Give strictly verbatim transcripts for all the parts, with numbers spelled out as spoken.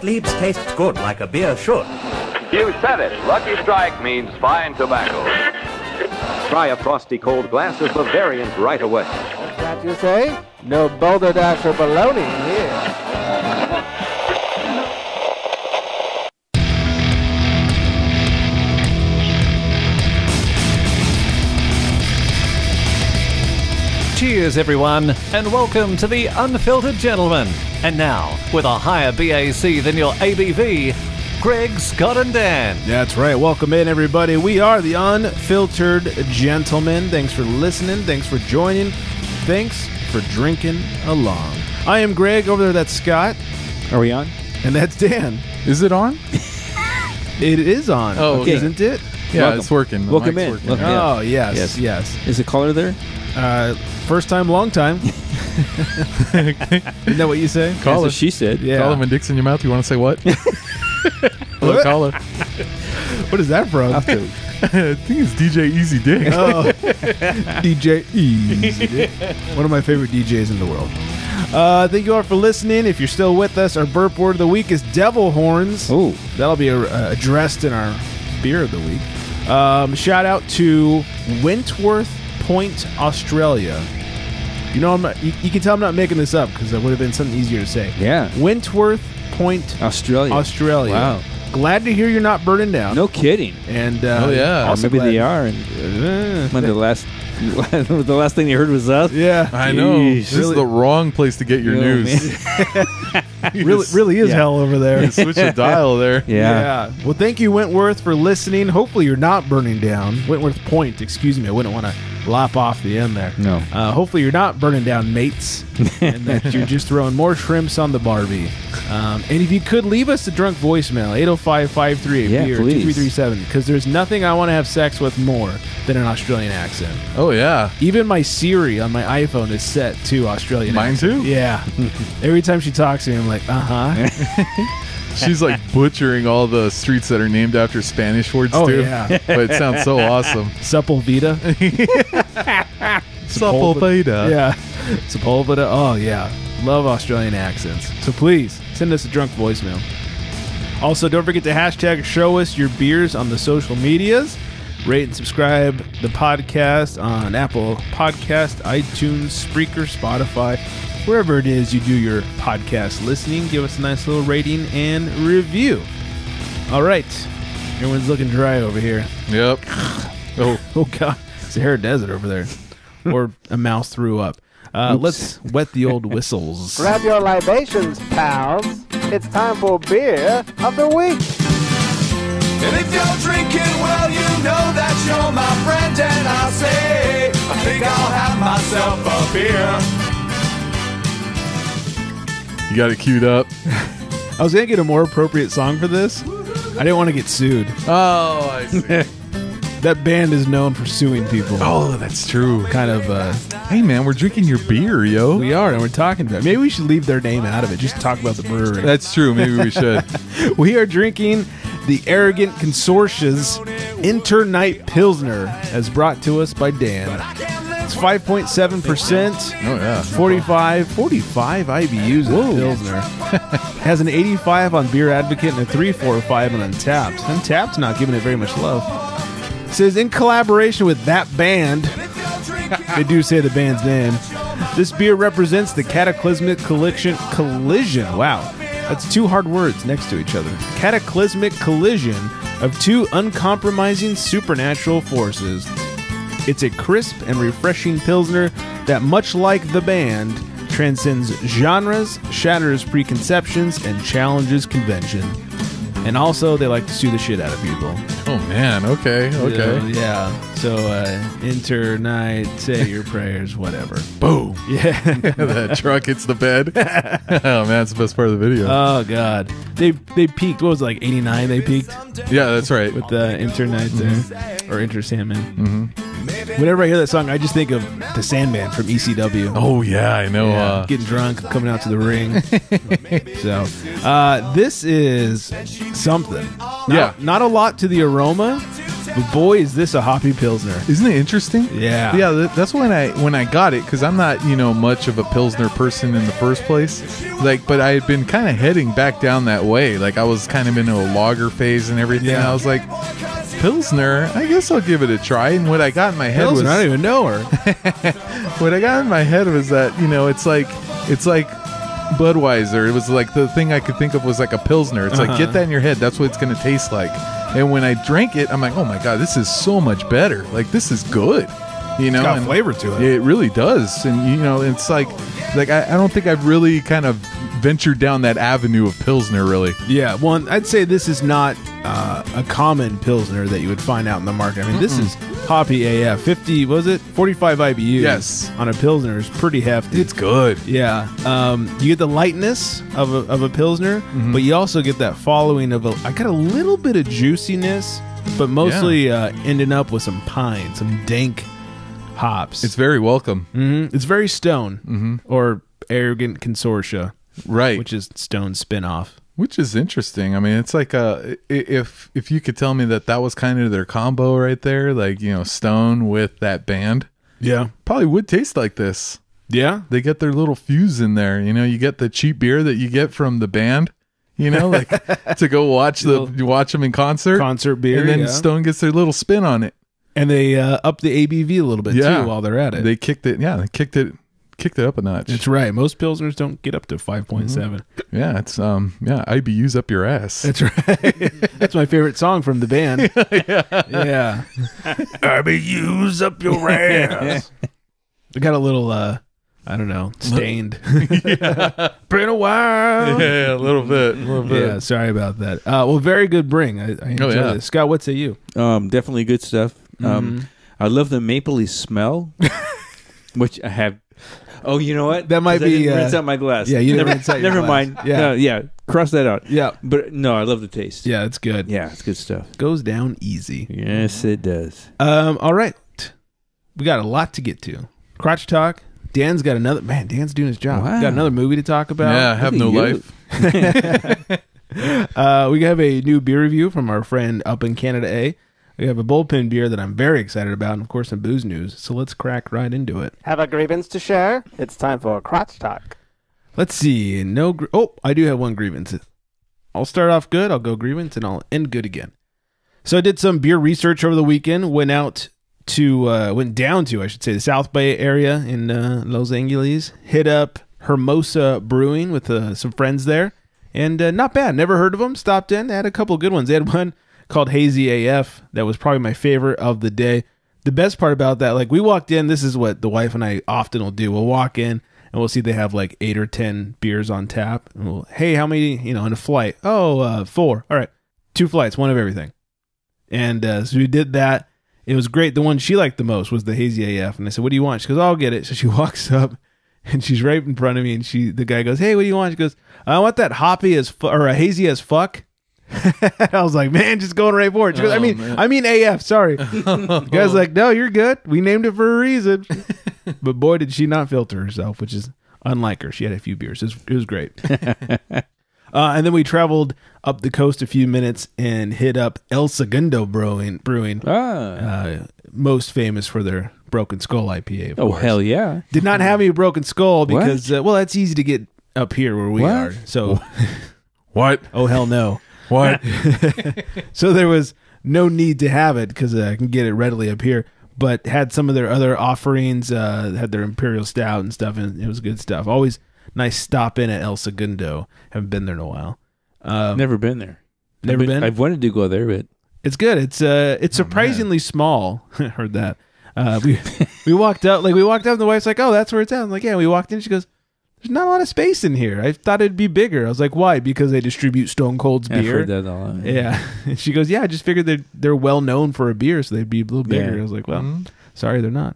Gottlieb's tastes good like a beer should. You said it. Lucky Strike means fine tobacco. Try a frosty cold glass of Bavarian right away. What's that you say? No Boulder Dash or baloney here. Cheers, everyone, and welcome to The Unfiltered Gentlemen. And now, with a higher B A C than your A B V, Greg, Scott, and Dan. That's right. Welcome in, everybody. We are The Unfiltered Gentlemen. Thanks for listening. Thanks for joining. Thanks for drinking along. I am Greg. Over there, that's Scott. Are we on? And that's Dan. Is it on? It is on, oh, okay. Isn't it? Yeah, welcome. It's working. The welcome in. Working. Welcome oh, in. yes, yes, yes. Is the caller there? Uh, first time, long time. Isn't that what you say? Call That's her. What she said. Yeah. Call her when dick's in your mouth. You want to say what? Hello, caller. What is that from? I think it's D J Easy Dick. Oh. D J Easy Dick. One of my favorite D Js in the world. Uh, thank you all for listening. If you're still with us, our burp word of the week is devil horns. Ooh. That'll be uh, addressed in our beer of the week. Um, shout out to Wentworth Point, Australia. You know, I'm not, you, you can tell I'm not making this up because that would have been something easier to say. Yeah. Wentworth Point, Australia. Australia. Wow. Glad to hear you're not burning down. No kidding. And uh, oh yeah, maybe they are. And uh, when the last, the last thing you heard was us. Yeah, I Jeez. know. This really? is the wrong place to get your oh, news. really, really is yeah. hell over there. You switch the dial there. Yeah. yeah. Well, thank you, Wentworth, for listening. Hopefully, you're not burning down. Wentworth Point. Excuse me. I wouldn't want to lop off the end there. No. Uh, hopefully, you're not burning down, mates, and that you're just throwing more shrimps on the Barbie. Um, and if you could leave us a drunk voicemail, eight oh five, five three eight, two three three seven, because there's nothing I want to have sex with more than an Australian accent. Oh, yeah. Even my Siri on my iPhone is set to Australian Mine accent. too? Yeah. Every time she talks to me, I'm like, uh-huh. She's like butchering all the streets that are named after Spanish words, oh, too. Yeah. But it sounds so awesome. Sepulveda. Sepulveda. Yeah. Sepulveda. Oh, yeah. Love Australian accents. So please send us a drunk voicemail. Also, don't forget to hashtag show us your beers on the social medias. Rate and subscribe the podcast on Apple Podcasts, iTunes, Spreaker, Spotify, wherever it is you do your podcast listening. Give us a nice little rating and review. All right. Everyone's looking dry over here. Yep. Oh, oh God. Sahara Desert over there. Or a mouse threw up. Uh, let's wet the old whistles. Grab your libations, pals. It's time for Beer of the Week. And if you're drinking, well, you know that you're my friend. And I say, I think I'll have myself a beer. You got it queued up. I was going to get a more appropriate song for this. I didn't want to get sued. Oh, I see. That band is known for suing people. Oh, that's true. Kind of, uh... Hey, man, we're drinking your beer, yo. We are, and we're talking about it. Maybe we should leave their name out of it. Just talk about the brewery. That's true. Maybe we should. We are drinking the Arrogant Consortia's Enter Night Pilsner, as brought to us by Dan. It's five point seven percent. Oh, yeah. forty-five, forty-five I B Us in the Pilsner. Has an eighty-five on Beer Advocate and a three forty-five on Untappd. Untappd's not giving it very much love. It says, in collaboration with that band, they do say the band's name, this beer represents the cataclysmic collision. Collision. Wow. That's two hard words next to each other. Cataclysmic collision of two uncompromising supernatural forces. It's a crisp and refreshing Pilsner that, much like the band, transcends genres, shatters preconceptions, and challenges convention. And also, they like to sue the shit out of people. Oh, man. Okay. Okay. Uh, yeah. So, uh, enter night, say your prayers, whatever. Boom. Yeah. That truck hits the bed. Oh, man. It's the best part of the video. Oh, God. They they peaked. What was it, like eighty-nine they peaked? Yeah, that's right. With the uh, enter night there. Mm-hmm. Or enter Sandman. Mm-hmm. Whenever I hear that song, I just think of the Sandman from E C W. Oh, yeah. I know. Yeah, uh, getting drunk, coming out to the ring. So, uh, this is something. Not, yeah. Not a lot to the aroma, But boy, is this a hoppy pilsner. Isn't it interesting? Yeah. Yeah, th- that's when I when I got it, because I'm not, you know, much of a pilsner person in the first place. Like, but I had been kind of heading back down that way. Like, I was kind of into a lager phase and everything. Yeah. And I was like, pilsner, I guess I'll give it a try. And what I got in my head pilsner, was... I don't even know her. What I got in my head was that, you know, it's like it's like... Budweiser. It was like the thing I could think of was like a pilsner. It's uh-huh. like, get that in your head, that's what it's going to taste like. And when I drank it, I'm like, oh my god, this is so much better. Like, this is good, you know. It's got and flavor to it. It really does. And you know, it's like like I, I don't think I've really kind of ventured down that avenue of pilsner, really. Yeah. Well, I'd say this is not uh, a common pilsner that you would find out in the market. I mean, mm-mm. This is hoppy A F. fifty, was it? forty-five I B Us. Yes. On a pilsner is pretty hefty. It's good. Yeah. Um, you get the lightness of a, of a pilsner, mm-hmm. but you also get that following of a, I got a little bit of juiciness, but mostly yeah. uh, ending up with some pine, some dank hops. It's very welcome. Mm-hmm. It's very Stone mm-hmm. or Arrogant Consortia. Right, which is Stone's spinoff, which is interesting. I mean, it's like uh if if you could tell me that that was kind of their combo right there, like, you know, Stone with that band, yeah, probably would taste like this. Yeah, they get their little fuse in there. You know, you get the cheap beer that you get from the band, you know, like to go watch the watch them in concert, concert beer, and then yeah. Stone gets their little spin on it, and they uh, up the A B V a little bit yeah. too while they're at it. They kicked it, yeah, they kicked it. Kicked it up a notch. That's right. Most pilsners don't get up to five point seven. Yeah, it's um, yeah, I B Us up your ass. That's right. That's my favorite song from the band. Yeah, yeah. I B Us up your ass. They got a little, uh, I don't know, stained. Yeah. Been a while. Yeah, a little bit, a little bit. Yeah, sorry about that. Uh, well, very good bring. I, I enjoy oh, yeah. this. Scott, what say you? Um, definitely good stuff. Mm-hmm. Um, I love the mapley smell, which I have. Oh, you know what? That might be. I didn't uh, rinse out my glass. Yeah, you never rinse out your Never glass. Mind. Yeah, no, yeah. Cross that out. Yeah, but no, I love the taste. Yeah, it's good. Yeah, it's good stuff. Goes down easy. Yes, it does. Um. All right, we got a lot to get to. Crotch talk. Dan's got another. Man, Dan's doing his job. Wow. Got another movie to talk about. Yeah, I have no you? life. uh, we have a new beer review from our friend up in Canada. A. We have a bullpen beer that I'm very excited about, and of course some booze news, so let's crack right into it. Have a grievance to share? It's time for a crotch talk. Let's see. No. Gr- oh, I do have one grievance. I'll start off good, I'll go grievance, and I'll end good again. So I did some beer research over the weekend, went out to, uh, went down to, I should say, the South Bay area in uh, Los Angeles, hit up Hermosa Brewing with uh, some friends there, and uh, not bad. Never heard of them. Stopped in. They had a couple of good ones. They had one called Hazy A F. That was probably my favorite of the day. The best part about that, like, we walked in, this is what the wife and I often will do. We'll walk in and we'll see they have like eight or ten beers on tap. And we'll, hey, how many, you know, in a flight? Oh, uh, four. All right. Two flights, one of everything. And uh, so we did that. It was great. The one she liked the most was the Hazy A F. And I said, what do you want? She goes, I'll get it. So she walks up and she's right in front of me. And she, the guy goes, hey, what do you want? She goes, I want that hoppy as fu- or a hazy as fuck. I was like, man, just going right for it. She goes, oh, I mean, man. I mean A F, sorry. The guy's like, no, you're good. We named it for a reason. But boy, did she not filter herself, which is unlike her. She had a few beers. It was, it was great. uh, and then we traveled up the coast a few minutes and hit up El Segundo Brewing, Brewing ah. uh, most famous for their Broken Skull I P A. Of oh, course. Hell yeah. Did not have any Broken Skull because, uh, well, that's easy to get up here where we what? are. So, what? Oh, hell no. What? So there was no need to have it because uh, I can get it readily up here, but had some of their other offerings, uh, had their Imperial Stout and stuff, and it was good stuff. Always nice stop in at El Segundo. Haven't been there in a while. Um, never been there. Never I've been, been? I've wanted to go there, but... It's good. It's uh, it's surprisingly oh, small. Heard that. Uh, we we walked up, like we walked up and the wife's like, oh, that's where it's at. I'm like, yeah, we walked in. She goes... There's not a lot of space in here. I thought it'd be bigger. I was like, why? Because they distribute Stone Cold's beer. I've heard that a lot. Yeah. yeah. And she goes, yeah, I just figured they're, they're well known for a beer, so they'd be a little bigger. Yeah. I was like, well, mm-hmm. sorry, they're not.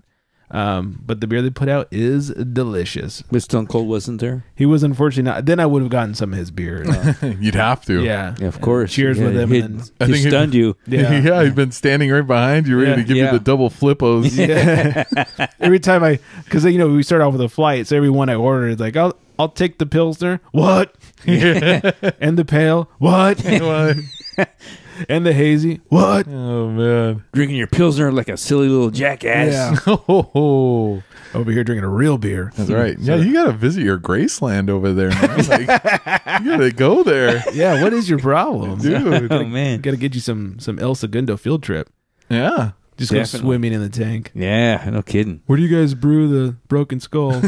Um, but the beer they put out is delicious. But Stone Cold wasn't there? He was unfortunately not. Then I would have gotten some of his beer. Uh, You'd have to. Yeah. yeah of course. Cheers yeah, with him. He, and I he think stunned you. Yeah. yeah. He'd been standing right behind you, ready yeah, to give yeah. you the double flippos. Yeah. Every time I, because, you know, we start off with a flight. So every one I ordered, like, I'll, I'll take the Pilsner. What? Yeah. And the Pale. What? What? And the hazy. What? Oh, man. Drinking your Pilsner like a silly little jackass. Yeah. Oh. Over here drinking a real beer. That's right. Yeah, you got to visit your Graceland over there, man. Like, you got to go there. Yeah, what is your problem? Dude. Oh, man. Got to get you some, some El Segundo field trip. Yeah. Just Definitely. Go swimming in the tank. Yeah, no kidding. Where do you guys brew the Broken Skull?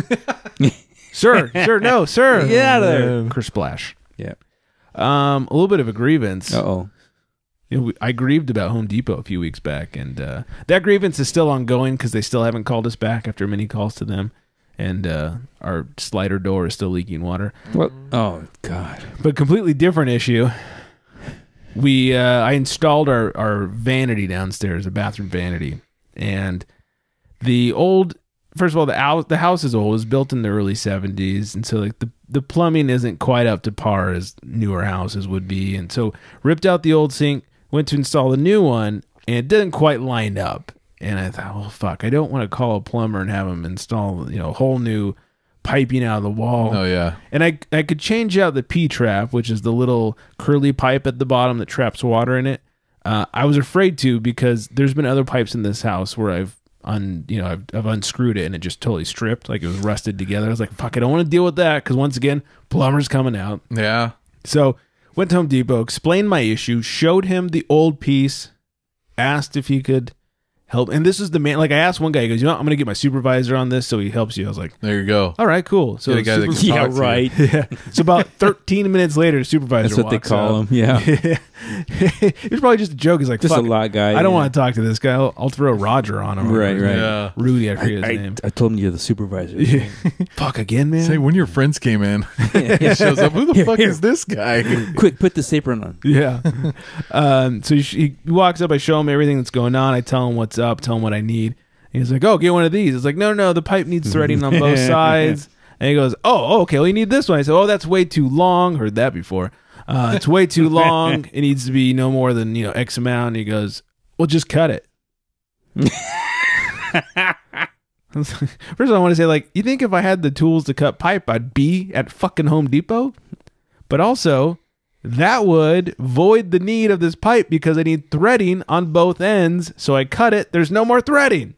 Sir, sir, no, sir. Get out of there. Kersplash. Yeah. Um, a little bit of a grievance. Uh-oh. You know, we, I grieved about Home Depot a few weeks back, and uh, that grievance is still ongoing because they still haven't called us back after many calls to them, and uh, our slider door is still leaking water. What? Oh, God. But completely different issue. We, uh, I installed our, our vanity downstairs, a bathroom vanity, and the old... First of all, the house, the house is old. It was built in the early seventies, and so like the, the plumbing isn't quite up to par as newer houses would be. And so ripped out the old sink, went to install the new one, and it didn't quite line up. And I thought, well, fuck, I don't want to call a plumber and have him install, you know, whole new piping out of the wall. Oh, yeah. And I, I could change out the P-trap, which is the little curly pipe at the bottom that traps water in it. Uh, I was afraid to because there's been other pipes in this house where I've, Un, you know, I've, I've unscrewed it and it just totally stripped, like it was rusted together. I was like, fuck, I don't want to deal with that because once again, plumber's coming out. Yeah. So went to Home Depot, explained my issue, showed him the old piece, asked if he could help. And this is the man, like I asked one guy, he goes, you know, I'm going to get my supervisor on this so he helps you. I was like, there you go. All right, cool. So, super, yeah, right. Yeah. So about thirteen minutes later, the supervisor That's what walks they call out. Him, yeah. It's probably just a joke. He's like, just a lot guy. I don't yeah. want to talk to this guy. I'll, I'll throw Roger on him. Right, right. Yeah. Rudy, I forget his I, name. I, I told him you're the supervisor. Yeah. Fuck, again, man. Say, when your friends came in, he shows up, who the here, fuck here. is this guy? Quick, put this apron on. Yeah. um, so he, he walks up, I show him everything that's going on. I tell him what's up, tell him what I need. And he's like, oh, get one of these. It's like, no, no, the pipe needs threading on both sides. And he goes, oh, okay, well, you need this one. I said, oh, that's way too long. Heard that before. Uh, it's way too long. It needs to be no more than, you know, X amount. And he goes, well, just cut it. First of all, I want to say, like, you think if I had the tools to cut pipe, I'd be at fucking Home Depot? But also, that would void the need of this pipe because I need threading on both ends. So I cut it. There's no more threading.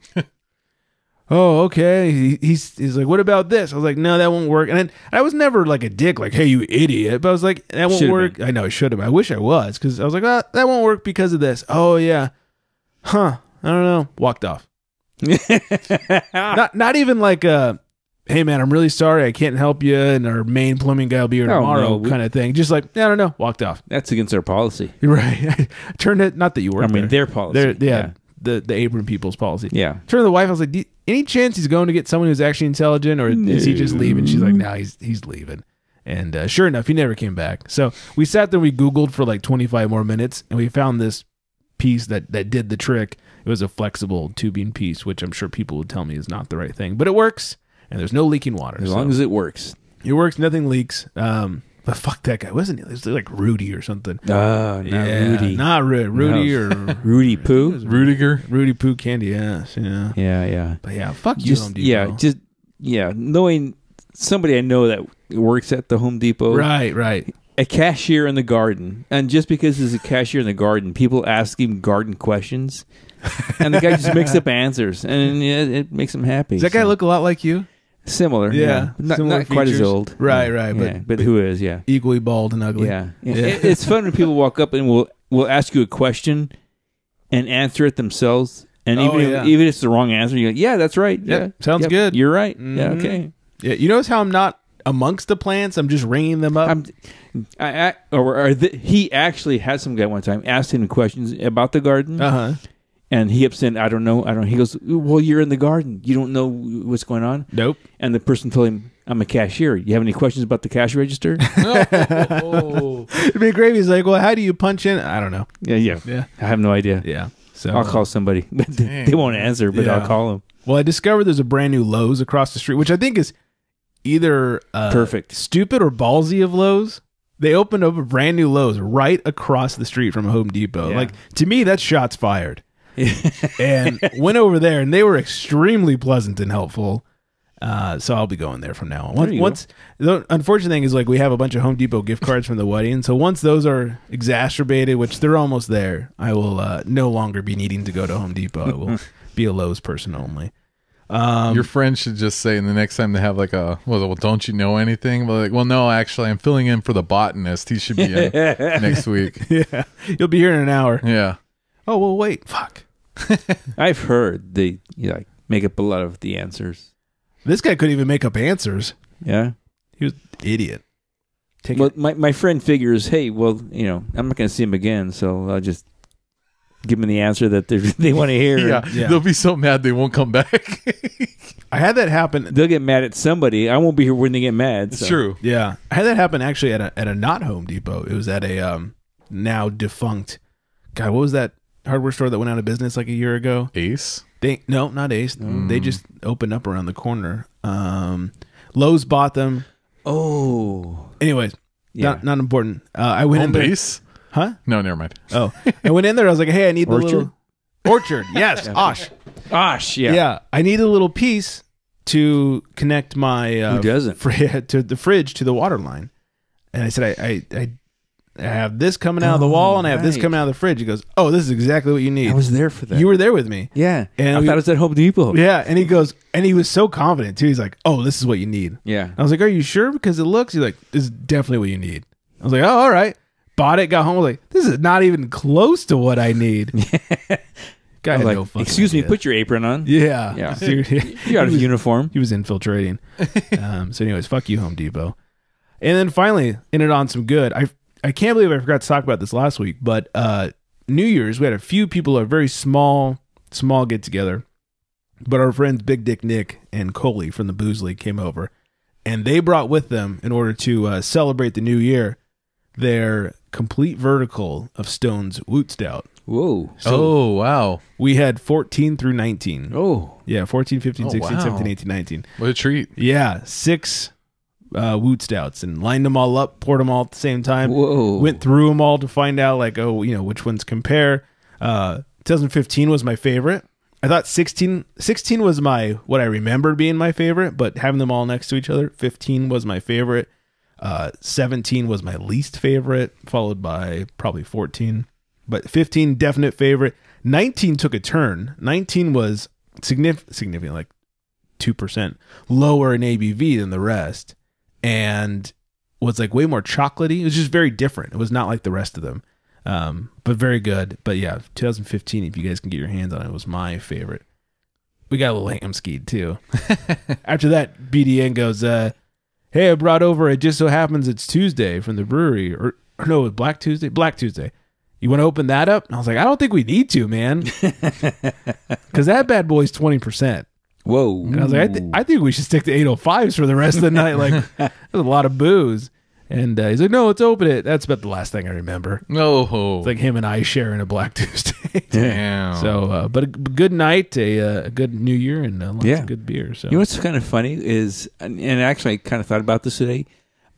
Oh, okay. He, he's, he's like, what about this? I was like, no, that won't work. And then, I was never like a dick, like, hey, you idiot. But I was like, that won't should've work. Been. I know, I should have. I wish I was because I was like, oh, that won't work because of this. Oh, yeah. Huh. I don't know. Walked off. not, not even like a... hey, man, I'm really sorry. I can't help you. And our main plumbing guy will be here oh, tomorrow no. kind of thing. Just like, I don't know. Walked off. That's against their policy. Right. Turned it. Not that you were. I mean, there. their policy. Their, yeah, yeah. The, the apron people's policy. Yeah. Turned to the wife. I was like, do you, any chance he's going to get someone who's actually intelligent or no. is he just leaving? She's like, no, nah, he's, he's leaving. And uh, sure enough, he never came back. So we sat there. We Googled for like twenty-five more minutes and we found this piece that, that did the trick. It was a flexible tubing piece, which I'm sure people would tell me is not the right thing, but it works. And there's no leaking water. As so. long as it works. It works. Nothing leaks. Um, but fuck that guy, wasn't he? It was like Rudy or something. Oh, uh, not yeah, Rudy. Not Rudy. Rudy no. or... Rudy Poo? Rudiger. Rudy Poo Candy Ass. Yeah. Yeah, yeah. But yeah, fuck just, you, Home Depot. Yeah, just... Yeah, knowing somebody I know that works at the Home Depot. Right, right. A cashier in the garden. And just because he's a cashier in the garden, people ask him garden questions. And the guy just makes up answers. And it, it makes him happy. Does that so. guy look a lot like you? Similar, yeah, yeah. Not, Similar not quite as old, right, right, yeah. but, but but who is, yeah, equally bald and ugly, yeah. yeah. yeah. It, it's fun when people walk up and will will ask you a question and answer it themselves, and oh, even yeah. if, even if it's the wrong answer, you go, yeah, that's right, yep. yeah, sounds yep. good, you're right, mm-hmm. yeah, okay, yeah. You notice how I'm not amongst the plants; I'm just ringing them up. I'm, I, I, or, or the, he actually had some guy one time asked him questions about the garden. Uh huh. And he upset, I don't know, I don't know. He goes, well, you're in the garden. You don't know what's going on? Nope. And the person told him, I'm a cashier. You have any questions about the cash register? No. Oh. It'd be great. He's like, well, how do you punch in? I don't know. Yeah, yeah. yeah. I have no idea. Yeah. So I'll call somebody. They, they won't answer, but yeah. I'll call them. Well, I discovered there's a brand new Lowe's across the street, which I think is either uh, perfect, stupid or ballsy of Lowe's. They opened up a brand new Lowe's right across the street from Home Depot. Yeah. Like, to me, that's shots fired. And went over there, and they were extremely pleasant and helpful. Uh, so I'll be going there from now on. Once, once the unfortunate thing is, like, we have a bunch of Home Depot gift cards from the wedding. So once those are exacerbated, which they're almost there, I will uh, no longer be needing to go to Home Depot. I will be a Lowe's person only. Um, Your friend should just say, and the next time they have like a, well, don't you know anything? Well, like, well, no, actually, I'm filling in for the botanist. He should be in next week. Yeah, you'll be here in an hour. Yeah. Oh well, wait. Fuck. I've heard they you know, like make up a lot of the answers. This guy couldn't even make up answers. Yeah, he was an idiot. Take well, my my friend figures, hey, well, you know, I'm not going to see him again, so I'll just give them the answer that they they want to hear. Yeah. Yeah, they'll be so mad they won't come back. I had that happen. They'll get mad at somebody. I won't be here when they get mad. It's so true. Yeah, I had that happen actually at a at a not Home Depot. It was at a um now defunct, God, what was that hardware store that went out of business like a year ago? Ace. They no, not Ace. Mm. They just opened up around the corner. Um, Lowe's bought them. Oh. Anyways, yeah. not not important. Uh, I went Home in there. Base? Huh? No, never mind. Oh, I went in there. I was like, hey, I need Orchard? the little Orchard. Yes, Osh, Osh. Yeah, yeah. I need a little piece to connect my uh, who doesn't fr to the fridge to the water line. And I said, I I I, I have this coming out oh, of the wall, and I have right. this coming out of the fridge. He goes, oh, this is exactly what you need. I was there for that. You were there with me. Yeah, and I we, thought it was at Home Depot. Yeah, and he goes, and he was so confident too. He's like, oh, this is what you need. Yeah, I was like, are you sure? Because it looks. He's like, this is definitely what you need. I was like, oh, all right. Bought it, got home, was like, this is not even close to what I need. Guy had like, no fucking excuse idea. me, put your apron on. Yeah. Yeah. You got a uniform. He was infiltrating. um, so anyways, fuck you, Home Depot. And then finally, ended on some good. I I can't believe I forgot to talk about this last week, but uh, New Year's, we had a few people, a very small, small get-together, but our friends Big Dick Nick and Coley from the Booze League came over, and they brought with them, in order to uh, celebrate the new year, their complete vertical of Stone's W zero zero tstout. Whoa. So oh, wow. We had fourteen through nineteen. Oh. Yeah, fourteen, fifteen, sixteen, oh, wow. seventeen, eighteen, nineteen. What a treat. Yeah, six uh, W zero zero stouts and lined them all up, poured them all at the same time. Whoa. Went through them all to find out, like, oh, you know, which ones compare. Uh, twenty fifteen was my favorite. I thought sixteen, sixteen was my, what I remember being my favorite, but having them all next to each other, fifteen was my favorite. Uh, seventeen was my least favorite, followed by probably fourteen, but fifteen definite favorite. nineteen took a turn. nineteen was significant, significant, like two percent lower in A B V than the rest, and was like way more chocolatey. It was just very different. It was not like the rest of them, um, but very good. But yeah, twenty fifteen, if you guys can get your hands on it, was my favorite. We got a little ham skied too. After that, B D N goes, uh, hey, I brought over, it just so happens it's Tuesday from the brewery. Or, or no, it was Black Tuesday. Black Tuesday. You want to open that up? And I was like, I don't think we need to, man. Because that bad boy's twenty percent. Whoa. And I was like, I, th I think we should stick to eight oh fives for the rest of the night. Like, there's a lot of booze. And uh, he's like, no, let's open it. That's about the last thing I remember. No. Oh. It's like him and I sharing a Black Tuesday. Damn. So, uh, but a good night, a, a good new year, and uh, lots yeah. of good beer. So. You know what's kind of funny is, and actually I kind of thought about this today,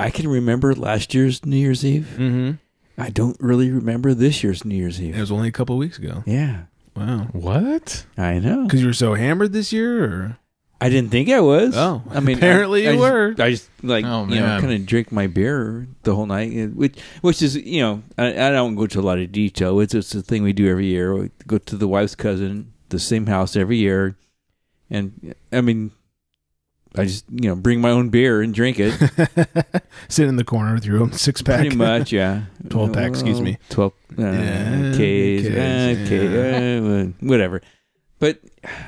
I can remember last year's New Year's Eve. Mm-hmm. I don't really remember this year's New Year's Eve. It was only a couple of weeks ago. Yeah. Wow. What? I know. Because you were so hammered this year, or? I didn't think I was. Oh, I mean, apparently I, I you just, were. I just like oh, you know, kind of drink my beer the whole night, which which is you know I, I don't go to a lot of detail. It's it's a thing we do every year. We go to the wife's cousin, the same house every year, and I mean, I just you know bring my own beer and drink it. Sit in the corner with your own six pack. Pretty much, yeah. twelve pack, excuse me. Twelve uh, yeah, K's, K's, uh, K's yeah. uh, whatever. But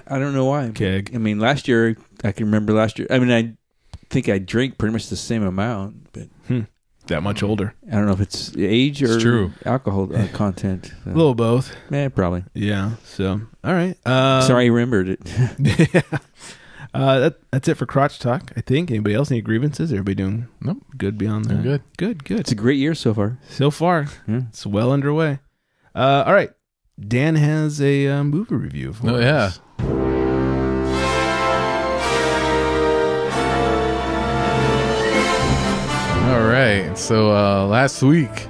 I don't know why. Keg. I mean, last year, I can remember last year. I mean, I think I drank pretty much the same amount, but hmm. that much older. I don't know if it's age or it's true. alcohol uh, content. So. A little both. Yeah, probably. Yeah. So, all right. Uh, Sorry, I remembered it. yeah. Uh, that, that's it for Crotch Talk, I think. Anybody else need grievances? Everybody doing nope. good beyond that? I'm good. Good, good. It's a great year so far. So far. Yeah. It's well underway. Uh, all right. Dan has a uh, movie review for oh, us. Oh, yeah. All right. So uh, last week,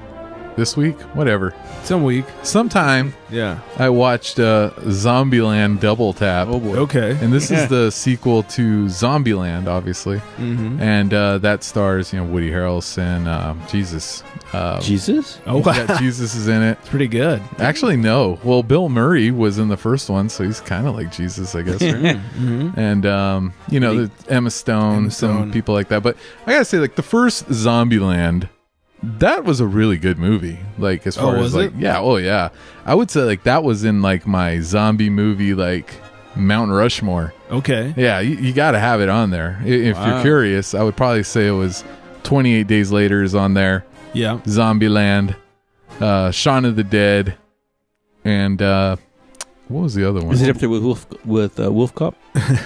this week, whatever, some week, sometime, yeah, I watched uh, Zombieland: Double Tap. Oh boy, okay. And this is the sequel to Zombieland, obviously, mm-hmm. and uh, that stars, you know, Woody Harrelson, uh, Jesus, uh, Jesus, oh wow. Yeah, Jesus is in it. It's pretty good. Actually, no. Well, Bill Murray was in the first one, so he's kind of like Jesus, I guess. Right? Mm-hmm. And um, you know, the, Emma Stone, Emma Stone, some people like that. But I gotta say, like the first Zombieland. That was a really good movie. Like as far oh, as like it? yeah, oh yeah. I would say like that was in like my zombie movie like Mount Rushmore. Okay. Yeah, you, you got to have it on there. If wow. you're curious, I would probably say it was twenty-eight Days Later is on there. Yeah. Zombieland, uh Shaun of the Dead, and uh what was the other one? Is it up there with Wolf, with uh, Wolf Cop?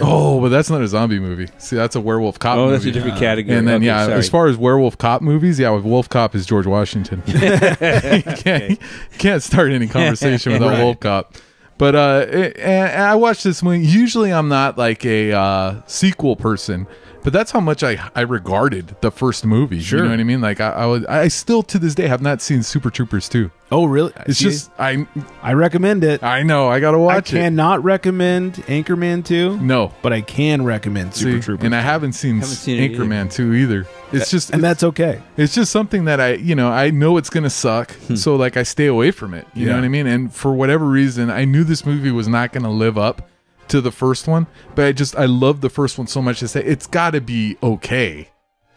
Oh, but that's not a zombie movie. See, that's a werewolf cop movie. Oh, that's movie. a different category. And then, okay, yeah, sorry. As far as werewolf cop movies, yeah, with Wolf Cop is George Washington. you, can't, you can't start any conversation without right. Wolf Cop. But uh, it, and I watched this movie. Usually I'm not like a uh, sequel person, but that's how much I, I regarded the first movie. Sure. You know what I mean? Like I, I, was, I still to this day have not seen Super Troopers two. Oh really? It's Jeez. just I I recommend it. I know, I gotta watch it. I cannot it. recommend Anchorman two. No. But I can recommend Super See, Troopers. And I haven't seen, haven't seen Anchorman either. two either. It's just And it's, that's okay. It's just something that I you know, I know it's gonna suck. Hmm. So like I stay away from it. You yeah. know what I mean? And for whatever reason, I knew this movie was not gonna live up to the first one, but I just I love the first one so much to say it's gotta be okay.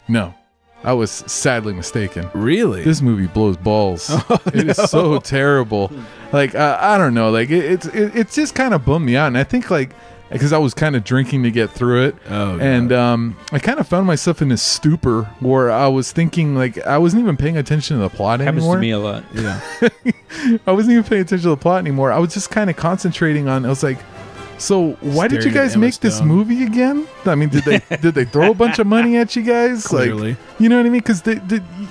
No. I was sadly mistaken. Really? This movie blows balls. Oh, it no. is so terrible. Like, uh, I don't know. Like, it, it's it, it's just kind of bummed me out. And I think, like, because I was kind of drinking to get through it. Oh, and um, I kind of found myself in a stupor where I was thinking, like, I wasn't even paying attention to the plot Happens anymore. Happens to me a lot. Yeah. I wasn't even paying attention to the plot anymore. I was just kind of concentrating on, I was like, so why Staring did you guys make Stone. this movie again? I mean, did they did they throw a bunch of money at you guys? Clearly. Like, you know what I mean? Because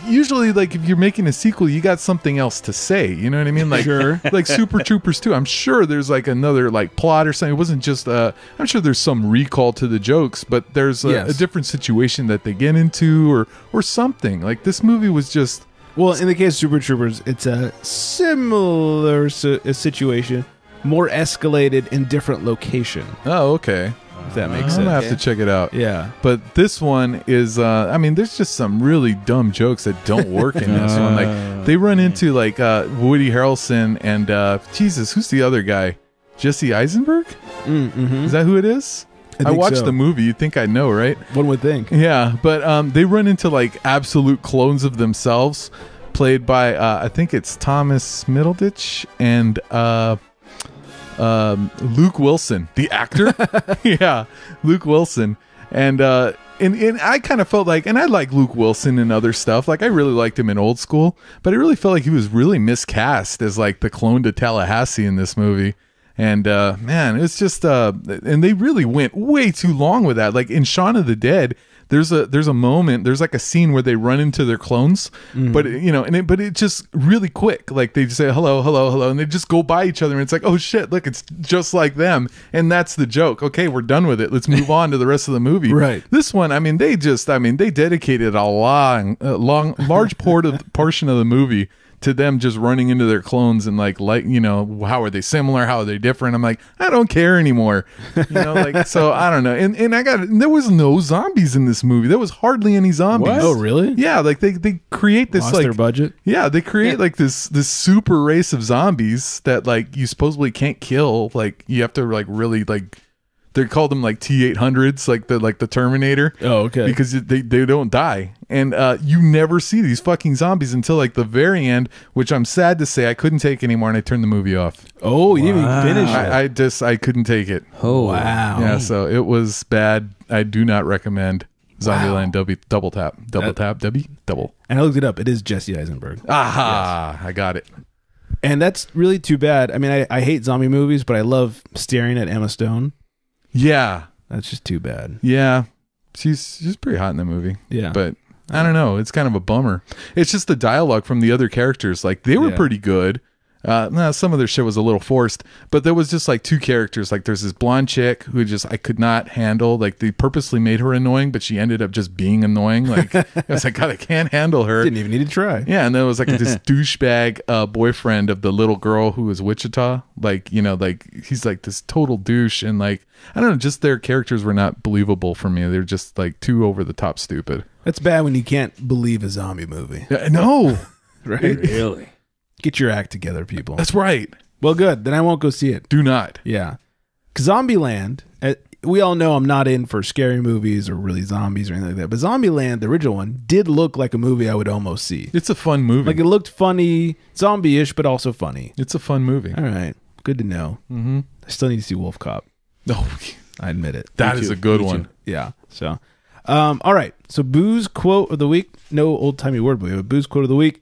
usually, like, if you're making a sequel, you got something else to say. You know what I mean? Like, sure. Like Super Troopers two. I'm sure there's like another like plot or something. It wasn't just. Uh, I'm sure there's some recall to the jokes, but there's a, yes. a different situation that they get into or or something. Like this movie was just. Well, in the case of Super Troopers, it's a similar si- a situation. More escalated in different location. Oh, okay. If that makes sense. I'm going to have yeah. to check it out. Yeah. But this one is, uh, I mean, there's just some really dumb jokes that don't work in this uh, one. Like, they run into, like, uh, Woody Harrelson and, uh, Jesus, who's the other guy? Jesse Eisenberg? Mm-hmm. Is that who it is? I, I watched so. the movie. You'd think I'd know, right? One would think. Yeah. But um, they run into, like, absolute clones of themselves, played by, uh, I think it's Thomas Middleditch and... Uh, Um, Luke Wilson, the actor. Yeah, Luke Wilson. And uh, and, and I kind of felt like, and I like Luke Wilson and other stuff. Like, I really liked him in Old School, but I really felt like he was really miscast as like the clone to Tallahassee in this movie. And uh, man, it's just, uh, and they really went way too long with that. Like in Shaun of the Dead, there's a there's a moment, there's like a scene where they run into their clones, mm-hmm. but you know, and it, but it's just really quick. Like they just say hello, hello, hello, and they just go by each other, and it's like, oh shit, look, it's just like them, and that's the joke. Okay, we're done with it. Let's move on to the rest of the movie. Right. This one, I mean, they just, I mean, they dedicated a long, a long, large part of portion of the movie to them just running into their clones and like, like, you know, how are they similar? How are they different? I'm like, I don't care anymore. You know, like, so I don't know. And and I got, and there was no zombies in this movie. There was hardly any zombies. What? Oh, really? Yeah. Like they, they create this, Lost like their budget. Yeah. They create yeah. like this, this super race of zombies that like you supposedly can't kill. Like you have to like really like, they called them like T eight hundreds, like the like the Terminator. Oh, okay. Because they, they don't die. And uh, you never see these fucking zombies until like the very end, which I'm sad to say I couldn't take anymore, and I turned the movie off. Oh, wow. You didn't even finish it. I, I just, I couldn't take it. Oh, wow. Yeah, so it was bad. I do not recommend Zombieland wow. W, double tap. Double that, tap, W, double. And I looked it up. It is Jesse Eisenberg. Aha, yes. I got it. And that's really too bad. I mean, I, I hate zombie movies, but I love staring at Emma Stone. Yeah, that's just too bad. Yeah, she's she's pretty hot in the movie. Yeah, but I don't know, it's kind of a bummer. It's just the dialogue from the other characters, like they were yeah. pretty good, Uh, nah, some of their shit was a little forced, but there was just like two characters. Like there's this blonde chick who just I could not handle. Like they purposely made her annoying, but she ended up just being annoying. Like I was like, God, I can't handle her. Didn't even need to try. Yeah, and then it was like this douchebag uh, boyfriend of the little girl who was Wichita. Like, you know, like he's like this total douche, and like I don't know, just their characters were not believable for me. They're just like too over the top stupid. That's bad when you can't believe a zombie movie. Uh, no, right? Really. Get your act together, people. That's right. Well, good. Then I won't go see it. Do not. Yeah. Zombieland, we all know I'm not in for scary movies or really zombies or anything like that. But Zombieland, the original one, did look like a movie I would almost see. It's a fun movie. Like it looked funny, zombie-ish, but also funny. It's a fun movie. All right. Good to know. Mm-hmm. I still need to see Wolf Cop. Oh, I admit it. That Me is too. a good Me one. Too. Yeah. So, um, all right. So, booze quote of the week. No old-timey word, but we have a booze quote of the week.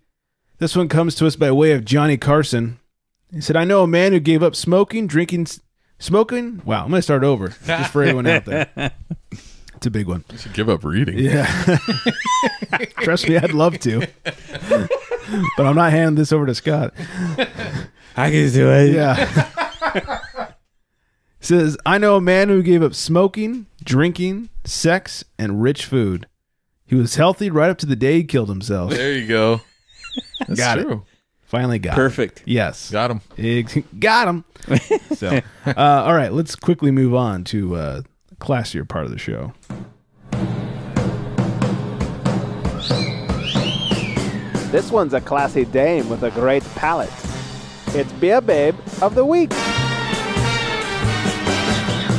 This one comes to us by way of Johnny Carson. He said, I know a man who gave up smoking, drinking, smoking. Wow, I'm going to start over just for everyone out there. It's a big one. You should give up reading. Yeah. Trust me, I'd love to. But I'm not handing this over to Scott. I can do it. Yeah. He says, I know a man who gave up smoking, drinking, sex, and rich food. He was healthy right up to the day he killed himself. There you go. That's got true. It. Finally got Perfect. It. Perfect. Yes. Got him. It, got him. So, uh, all right, let's quickly move on to uh, the classier part of the show. This one's a classy dame with a great palate. It's Beer Babe of the Week.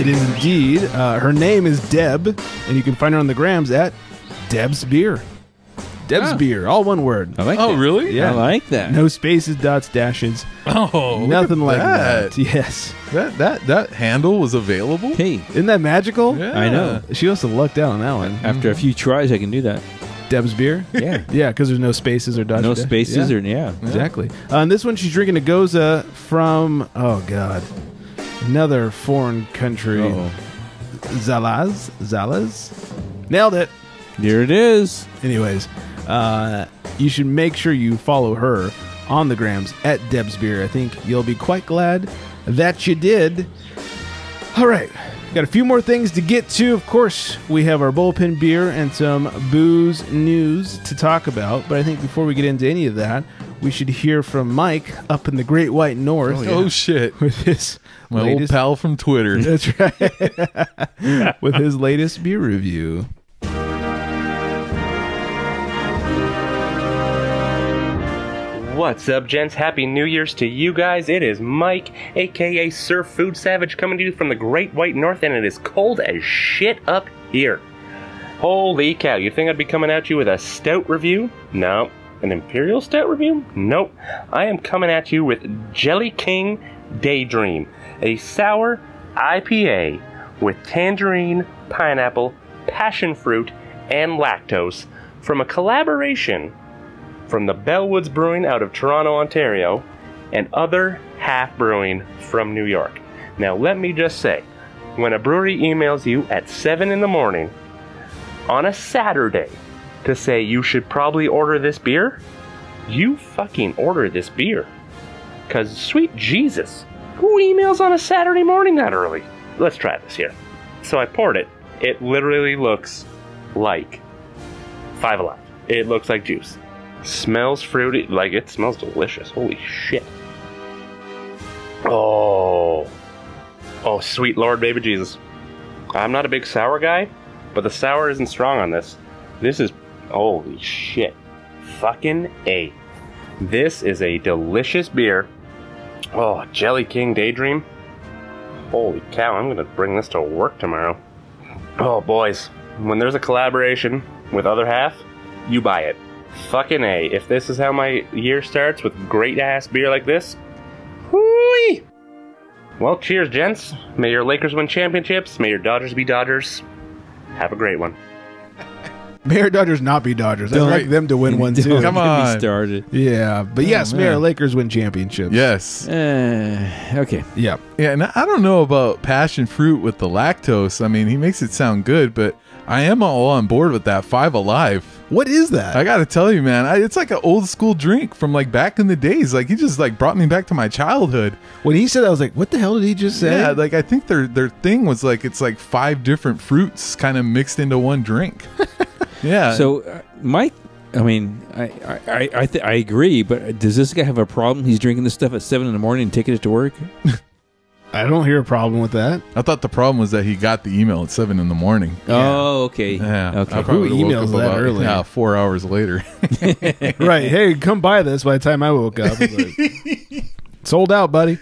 It is indeed. Uh, her name is Deb, and you can find her on the grams at Deb's Beer. Deb's ah. Beer, all one word. I like oh, that. really? Yeah, I like that. No spaces, dots, dashes. Oh, nothing like that. that. Yes, that that that handle was available. Hey, isn't that magical? Yeah. I know. She also lucked out on that one. After mm-hmm. a few tries, I can do that. Deb's Beer. Yeah, yeah, because there's no spaces or dots. No spaces yeah. or yeah, exactly. On um, this one, she's drinking a Goza from oh god, another foreign country. Uh-oh. Zalaz, Zalaz, nailed it. Here it is. Anyways. Uh, you should make sure you follow her on the grams at Deb's Beer. I think you'll be quite glad that you did. All right. Got a few more things to get to. Of course, we have our bullpen beer and some booze news to talk about. But I think before we get into any of that, we should hear from Mike up in the Great White North. Oh, yeah. oh shit. With his My latest... old pal from Twitter. That's right. With his latest beer review. What's up, gents? Happy New Year's to you guys. It is Mike, aka Sir Food Savage, coming to you from the Great White North, and it is cold as shit up here. Holy cow, you think I'd be coming at you with a stout review? No. An imperial stout review? Nope. I am coming at you with Jelly King Daydream, a sour I P A with tangerine, pineapple, passion fruit, and lactose from a collaboration from the Bellwoods Brewing out of Toronto, Ontario, and Other Half Brewing from New York. Now let me just say, when a brewery emails you at seven in the morning on a Saturday to say you should probably order this beer, you fucking order this beer. Cause sweet Jesus, who emails on a Saturday morning that early? Let's try this here. So I poured it. It literally looks like Five Alive. It looks like juice. Smells fruity, like it smells delicious. Holy shit. Oh. Oh, sweet Lord, baby Jesus. I'm not a big sour guy, but the sour isn't strong on this. This is, holy shit. Fucking A. This is a delicious beer. Oh, Jelly King Daydream. Holy cow, I'm gonna bring this to work tomorrow. Oh, boys. When there's a collaboration with Other Half, you buy it. Fucking A. If this is how my year starts with great ass beer like this, whoo-wee. Well, cheers, gents. May your Lakers win championships. May your Dodgers be Dodgers. Have a great one. May our Dodgers not be Dodgers. I'd like them to win one too. Come on. Started. Yeah, but oh, yes, man. May our Lakers win championships. Yes. Uh, okay. Yeah. Yeah, and I don't know about passion fruit with the lactose. I mean, he makes it sound good, but I am all on board with that. Five Alive. What is that? I got to tell you, man, I, it's like an old school drink from like back in the days. Like he just like brought me back to my childhood. When he said, I was like, what the hell did he just say? Yeah, like I think their their thing was like, it's like five different fruits kind of mixed into one drink. Yeah. So uh, Mike, I mean, I I I, th- I agree, but does this guy have a problem? He's drinking this stuff at seven in the morning and taking it to work? I don't hear a problem with that. I thought the problem was that he got the email at seven in the morning. Yeah. Oh, okay. Yeah. Okay. Who emails that about, early? Yeah, four hours later. Right. Hey, come buy this by the time I woke up. I like, sold out, buddy.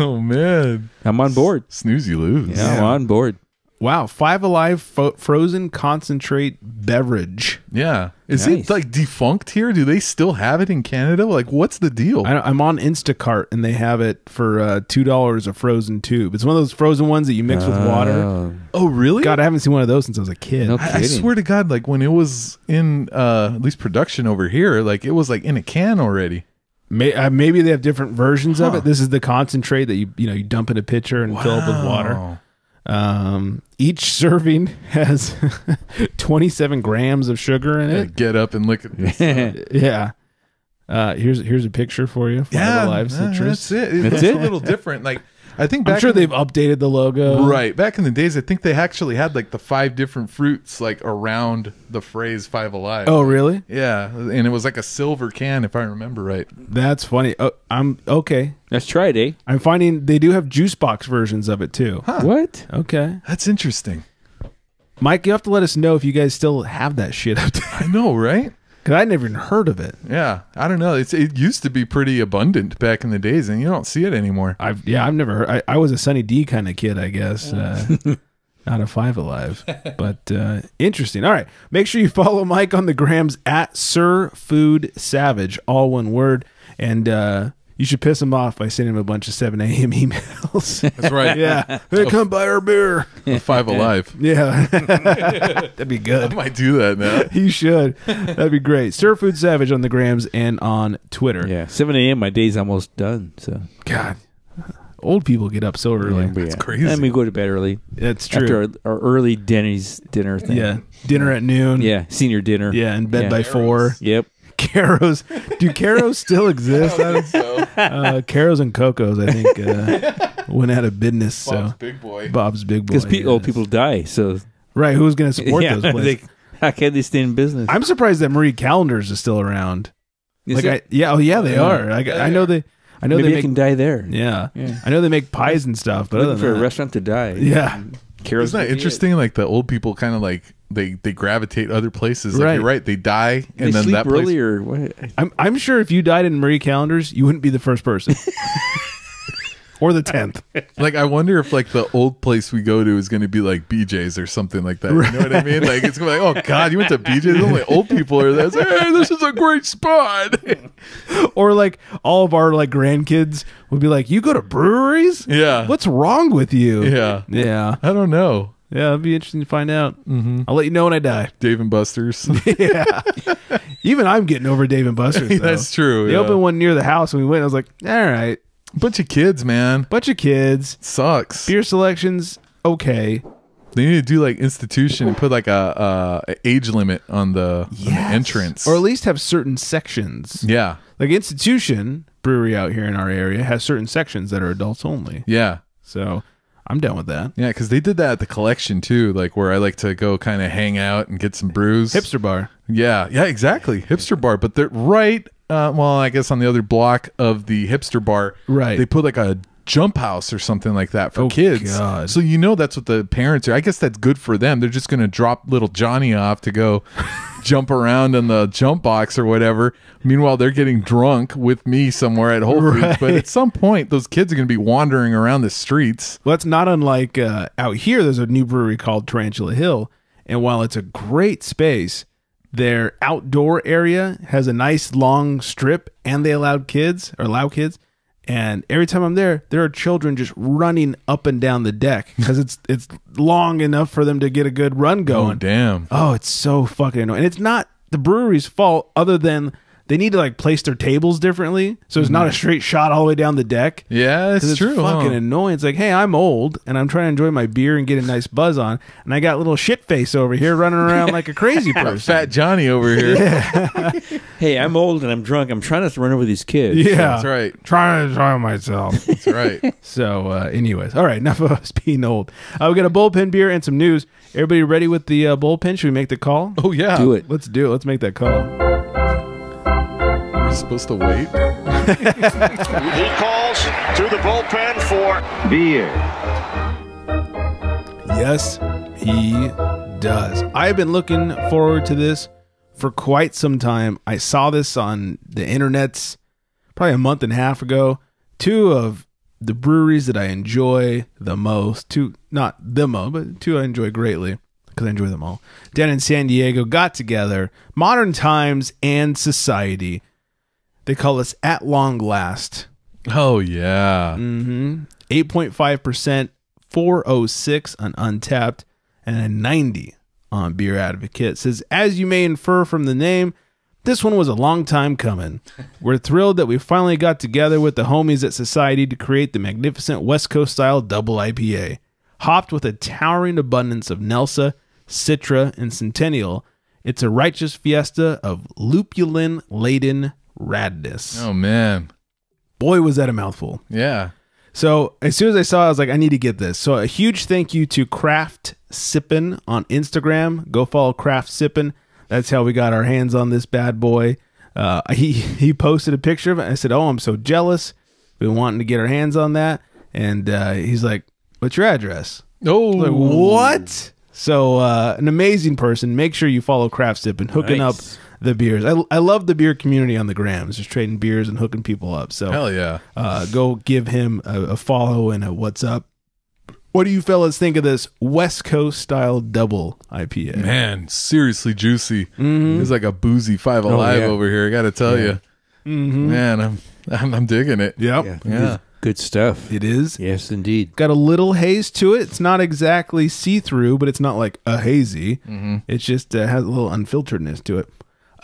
Oh, man. I'm on board. Snooze, you lose. Yeah, yeah. I'm on board. Wow. Five Alive fo- frozen concentrate beverage. Yeah. Is nice. It like defunct here? Do they still have it in Canada? Like, what's the deal? I, I'm on Instacart and they have it for uh, two dollars a frozen tube. It's one of those frozen ones that you mix uh, with water. Oh, really? God, I haven't seen one of those since I was a kid. No I, I swear to God, like when it was in uh, at least production over here, like it was like in a can already. May, uh, maybe they have different versions huh. of it. This is the concentrate that you you know you dump in a pitcher and wow. fill up with water. Um, each serving has twenty-seven grams of sugar in it. Get up and look at this. Yeah. Uh, here's, here's a picture for you. Five yeah. Alive Citrus. Uh, that's it. It that's looks it? a little different. Like, I think back I'm sure they've the, updated the logo. Right. Back in the days, I think they actually had like the five different fruits, like around the phrase Five Alive. Oh, really? Yeah. And it was like a silver can, if I remember right. That's funny. Oh, I'm okay. Let's try it, eh? I'm finding they do have juice box versions of it too. Huh. What? Okay. That's interesting. Mike, you have to let us know if you guys still have that shit up there. I know, right? Because I'd never even heard of it. Yeah. I don't know. It's It used to be pretty abundant back in the days, and you don't see it anymore. I've Yeah, I've never heard. I, I was a Sunny D kind of kid, I guess. Uh, not a Five Alive. But uh, interesting. All right. Make sure you follow Mike on the grams at Sir Food Savage, all one word. And uh, you should piss him off by sending him a bunch of seven a.m. emails. That's right. Yeah. Hey, come buy our beer. Five Alive. Yeah. That'd be good. I might do that now. You should. That'd be great. Sir Food Savage on the grams and on Twitter. Yeah. seven a.m. my day's almost done. So God. Old people get up so early. Yeah, that's yeah. crazy. And we go to bed early. That's true. After our, our early Denny's dinner thing. Yeah. Dinner at noon. Yeah. Senior dinner. Yeah. In bed yeah. by four. Yep. Caro's. Do Caro's still exist? I don't think so. Uh, Caro's and Coco's, I think, uh, went out of business. Bob's so. Big Boy. Bob's Big Boy. Because pe- yes. old people die. So right, who's going to support yeah, those places? They, how can they stay in business? I'm surprised that Marie Callender's is still around. Is like, I, yeah, oh yeah, they yeah. are. Like, yeah, I know they. I know Maybe they make, can die there. Yeah. yeah, I know they make pies and stuff. But other than for that, a restaurant to die, yeah. Caro's Isn't that interesting? It. Like the old people kind of like. They they gravitate other places. Like right. You're right. They die and they then sleep that place. Earlier. What? I'm I'm sure if you died in Marie Callender's, you wouldn't be the first person, or the tenth. Like I wonder if like the old place we go to is going to be like B J's or something like that. Right. You know what I mean? Like it's going to be like, oh God, you went to B J's. Only old people are there. It's like, hey, this is a great spot. Or like all of our like grandkids would be like, you go to breweries? Yeah. What's wrong with you? Yeah. Yeah. I don't know. Yeah, it'll be interesting to find out. Mm-hmm. I'll let you know when I die. Dave and Buster's. Yeah. Even I'm getting over Dave and Buster's, though. That's true. They yeah. opened one near the house when we went. I was like, all right. Bunch of kids, man. Bunch of kids. Sucks. Beer selection's okay. They need to do like institution and put like a, a age limit on the, yes. on the entrance. Or at least have certain sections. Yeah. Like institution brewery out here in our area has certain sections that are adults only. Yeah. So... I'm down with that. Yeah, because they did that at the collection too, like where I like to go kind of hang out and get some brews. Hipster bar. Yeah, yeah, exactly. Hipster bar. But they're right, uh, well, I guess on the other block of the hipster bar, right? They put like a jump house or something like that for oh, kids. God. So you know that's what the parents are. I guess that's good for them. They're just going to drop little Johnny off to go jump around in the jump box or whatever. Meanwhile, they're getting drunk with me somewhere at Whole Foods. Right. But at some point, those kids are going to be wandering around the streets. Well, that's not unlike uh, out here. There's a new brewery called Tarantula Hill. And while it's a great space, their outdoor area has a nice long strip and they allowed kids or allow kids. And every time I'm there, there are children just running up and down the deck because it's it's long enough for them to get a good run going. Oh, damn. Oh, it's so fucking annoying. And it's not the brewery's fault other than... they need to like place their tables differently, so it's mm-hmm. not a straight shot all the way down the deck. Yeah, it's, it's true. It's fucking huh? annoying. It's like, hey, I'm old and I'm trying to enjoy my beer and get a nice buzz on, and I got little shit face over here running around like a crazy person. Fat Johnny over here. Yeah. Hey, I'm old and I'm drunk. I'm trying not to run over these kids. Yeah, so. That's right. Trying to enjoy myself. That's right. So, uh, anyways, all right. Enough of us being old. Uh, we got a bullpen beer and some news. Everybody ready with the uh, bullpen? Should we make the call? Oh yeah, do it. Let's do it. Let's make that call. Supposed to wait. He calls to the bullpen for beer. Yes, he does. I've been looking forward to this for quite some time. I saw this on the internets probably a month and a half ago. Two of the breweries that I enjoy the most, two, not the most, but two I enjoy greatly, because I enjoy them all, down in San Diego, got together, Modern Times and Society. They call us At Long Last. Oh, yeah. Mm-hmm. eight point five percent, four oh six on Untappd, and a ninety on Beer Advocate. It says, as you may infer from the name, this one was a long time coming. We're thrilled that we finally got together with the homies at Society to create the magnificent West Coast-style double I P A, hopped with a towering abundance of Nelson, Citra, and Centennial. It's a righteous fiesta of lupulin-laden radness. Oh man, boy was that a mouthful. Yeah, so as soon as I saw it, I was like, I need to get this. So a huge thank you to Craft Sippin on Instagram. Go follow Craft Sippin. That's how we got our hands on this bad boy. uh he he posted a picture of it. I said, oh, I'm so jealous, been wanting to get our hands on that. And uh he's like, what's your address? Oh, like, what? So uh an amazing person. Make sure you follow Craft Sippin, hooking nice. Up the beers. I, I love the beer community on the grams, just trading beers and hooking people up. So hell yeah. Uh, go give him a, a follow and a what's up. What do you fellas think of this West Coast style double I P A? Man, seriously juicy. Mm-hmm. It's like a boozy Five Alive oh, yeah. over here. I got to tell yeah. you, mm-hmm. man, I'm, I'm I'm digging it. Yep. Yeah, yeah. It good stuff. It is. Yes, indeed. Got a little haze to it. It's not exactly see through, but it's not like a hazy. Mm-hmm. It just uh, has a little unfilteredness to it.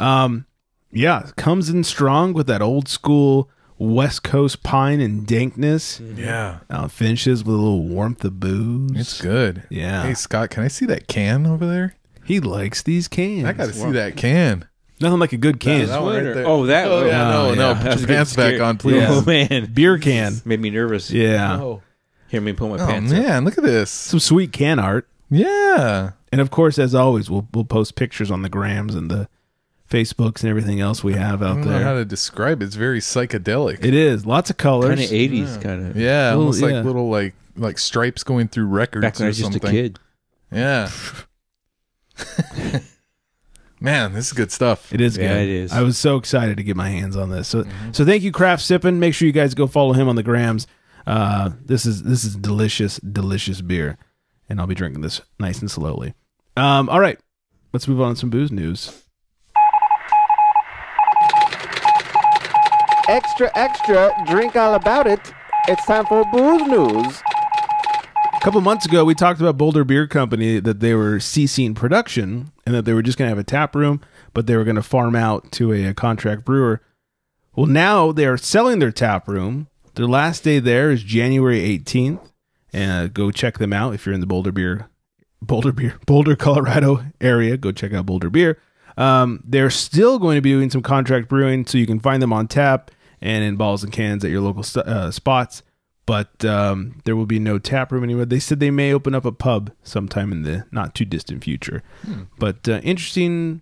Um, yeah, comes in strong with that old school West Coast pine and dankness. Yeah. Uh, finishes with a little warmth of booze. It's good. Yeah. Hey, Scott, can I see that can over there? He likes these cans. I got to see that can. Nothing like a good can. That, that one right there. Oh, that one. Oh, yeah, no, no. Yeah. Put your pants back on, please. Yeah. Oh, man. Beer can. Made me nervous. Yeah. Oh. Hear me pull my oh, pants man, up. Man, look at this. Some sweet can art. Yeah. And, of course, as always, we'll, we'll post pictures on the grams and the Facebooks and everything else we have out there. I don't know there. How to describe it. It's very psychedelic. It is. Lots of colors. Kind of eighties yeah. kind of. Yeah, little, almost yeah. like little like like stripes going through records back when or I was something. Just a kid. Yeah. Man, this is good stuff. It is yeah, good. It is. I was so excited to get my hands on this. So mm-hmm. so thank you, Craft Sippin. Make sure you guys go follow him on the grams. Uh, this is this is delicious, delicious beer. And I'll be drinking this nice and slowly. Um, all right. Let's move on to some booze news. Extra, extra, drink all about it. It's time for booze news. A couple months ago, we talked about Boulder Beer Company, that they were ceasing production and that they were just going to have a tap room, but they were going to farm out to a, a contract brewer. Well, now they are selling their tap room. Their last day there is January eighteenth. And uh, go check them out if you're in the Boulder Beer, Boulder Beer, Boulder, Colorado area. Go check out Boulder Beer. Um, they're still going to be doing some contract brewing, so you can find them on tap and in bottles and cans at your local uh, spots. But um, there will be no tap room anywhere. They said they may open up a pub sometime in the not-too-distant future. Hmm. But uh, interesting.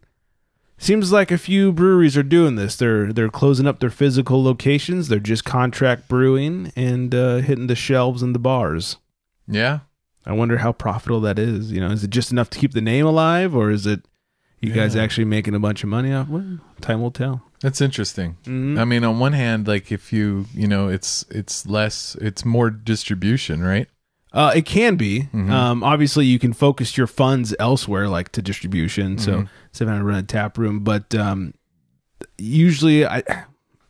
Seems like a few breweries are doing this. They're they're closing up their physical locations. They're just contract brewing and uh, hitting the shelves and the bars. Yeah. I wonder how profitable that is. You know, is it just enough to keep the name alive, or is it you yeah. guys actually making a bunch of money off? Well, time will tell. That's interesting. Mm-hmm. I mean, on one hand, like if you, you know, it's it's less, it's more distribution, right? Uh, it can be. Mm-hmm. Um, obviously, you can focus your funds elsewhere, like to distribution. Mm-hmm. So, so I run a tap room, but um, usually, I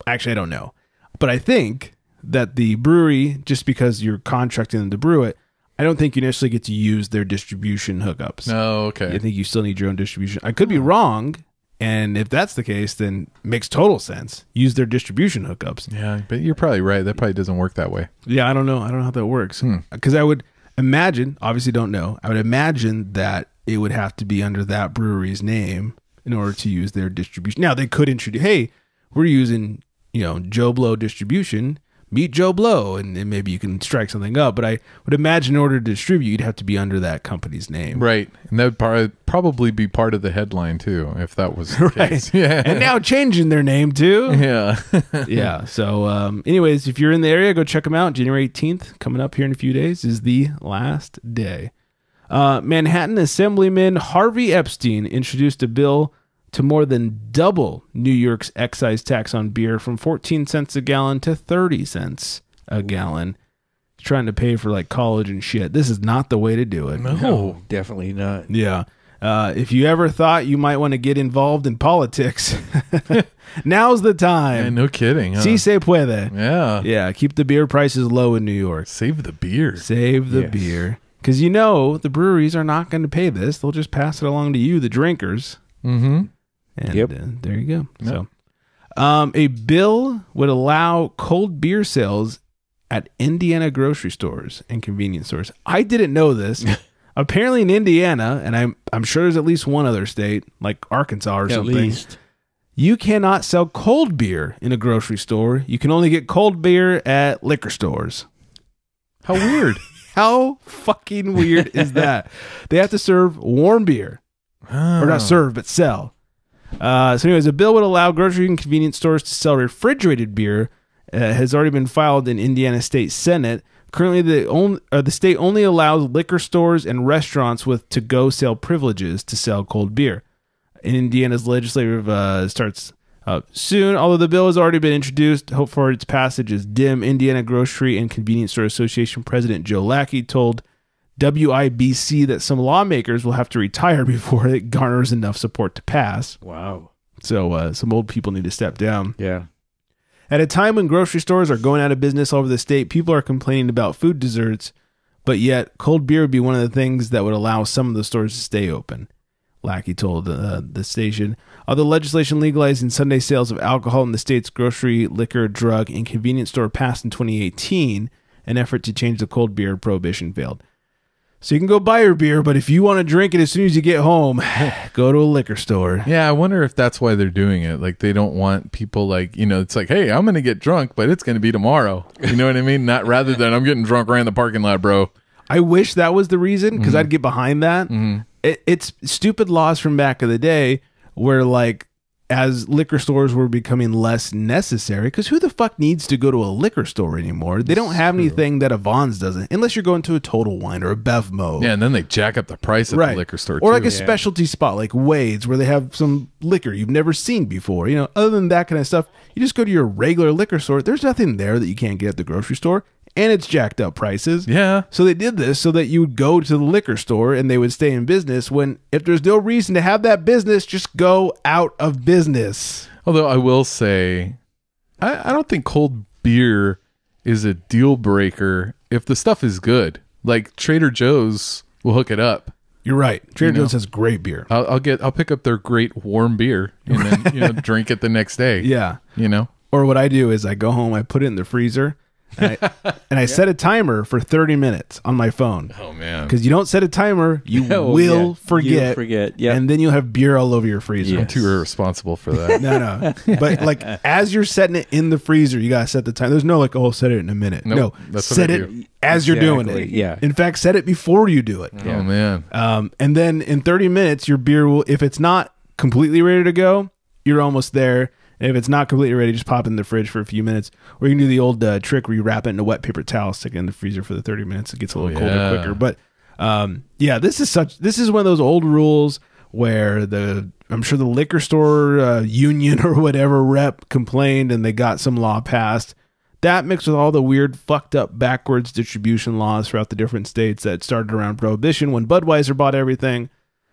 actually I don't know, but I think that the brewery, just because you're contracting them to brew it, I don't think you necessarily get to use their distribution hookups. Oh, okay. I think you still need your own distribution. I could be wrong. And if that's the case, then makes total sense. Use their distribution hookups. Yeah, but you're probably right. That probably doesn't work that way. Yeah, I don't know. I don't know how that works. Because hmm. I would imagine, obviously don't know, I would imagine that it would have to be under that brewery's name in order to use their distribution. Now, they could introduce, hey, we're using, you know, Joe Blow distribution. Meet Joe Blow, and then maybe you can strike something up. But I would imagine in order to distribute, you'd have to be under that company's name. Right. And that would probably be part of the headline, too, if that was the right case. Yeah. And now changing their name, too. Yeah. Yeah. So um, anyways, if you're in the area, go check them out. January eighteenth, coming up here in a few days, is the last day. Uh, Manhattan Assemblyman Harvey Epstein introduced a bill to more than double New York's excise tax on beer from fourteen cents a gallon to thirty cents a gallon. Trying to pay for like college and shit. This is not the way to do it. No, no, definitely not. Yeah. Uh, if you ever thought you might want to get involved in politics, now's the time. Yeah, no kidding. Huh? Si se puede. Yeah. Yeah. Keep the beer prices low in New York. Save the beer. Save the yes. beer. Because you know the breweries are not going to pay this. They'll just pass it along to you, the drinkers. Mm-hmm. And yep. uh, there you go. Yep. So, um, a bill would allow cold beer sales at Indiana grocery stores and convenience stores. I didn't know this. Apparently in Indiana, and I'm I'm sure there's at least one other state, like Arkansas or at something, least. You cannot sell cold beer in a grocery store. You can only get cold beer at liquor stores. How weird. How fucking weird is that? They have to serve warm beer. Oh. Or not serve, but sell. Uh, so anyways, a bill would allow grocery and convenience stores to sell refrigerated beer uh, has already been filed in Indiana State Senate. Currently, the, only, uh, the state only allows liquor stores and restaurants with to-go sale privileges to sell cold beer. And Indiana's legislative uh, starts uh, soon. Although the bill has already been introduced, hope for its passage is dim. Indiana Grocery and Convenience Store Association President Joe Lackey told W I B C that some lawmakers will have to retire before it garners enough support to pass. Wow. So uh, some old people need to step down. Yeah. At a time when grocery stores are going out of business all over the state, people are complaining about food desserts, but yet cold beer would be one of the things that would allow some of the stores to stay open, Lackey told uh, the station. Although legislation legalizing Sunday sales of alcohol in the state's grocery, liquor, drug, and convenience store passed in twenty eighteen, an effort to change the cold beer prohibition failed. So you can go buy your beer, but if you want to drink it as soon as you get home, go to a liquor store. Yeah, I wonder if that's why they're doing it. Like, they don't want people like, you know, it's like, hey, I'm going to get drunk, but it's going to be tomorrow. You know what I mean? Not rather than I'm getting drunk right in the parking lot, bro. I wish that was the reason, because mm-hmm. I'd get behind that. Mm-hmm. it, it's stupid laws from back of the day where, like, as liquor stores were becoming less necessary, because who the fuck needs to go to a liquor store anymore? They don't have anything that a Vons doesn't, unless you're going to a Total Wine or a Bevmo. Yeah, and then they jack up the price at right. the liquor store, or too. like a yeah. specialty spot like Wade's, where they have some liquor you've never seen before. You know, other than that kind of stuff, you just go to your regular liquor store. There's nothing there that you can't get at the grocery store, and it's jacked up prices. Yeah. So they did this so that you would go to the liquor store and they would stay in business, when if there's no reason to have that business, just go out of business. Although I will say, I, I don't think cold beer is a deal breaker if the stuff is good. Like Trader Joe's will hook it up. You're right. Trader you know? Joe's has great beer. I'll, I'll get. I'll pick up their great warm beer and then you know drink it the next day. Yeah. You know. Or what I do is I go home, I put it in the freezer. And I, and I yeah. set a timer for thirty minutes on my phone. Oh, man. Because you don't set a timer, you oh, will yeah. forget. You'll forget. Yep. And then you'll have beer all over your freezer. Yes. I'm too irresponsible for that. No, no. But like as you're setting it in the freezer, you got to set the time. There's no like, oh, set it in a minute. Nope, no, that's set it as you're exactly. doing it. Yeah. In fact, set it before you do it. Oh, yeah. man. Um, and then in thirty minutes, your beer will, if it's not completely ready to go, you're almost there. And if it's not completely ready, just pop it in the fridge for a few minutes. Or you can do the old uh, trick where you wrap it in a wet paper towel, stick it in the freezer for the thirty minutes. It gets a little oh, yeah. colder quicker. But um, yeah, this is such. This is one of those old rules where the I'm sure the liquor store uh, union or whatever rep complained and they got some law passed. That mixed with all the weird, fucked up, backwards distribution laws throughout the different states that started around Prohibition when Budweiser bought everything.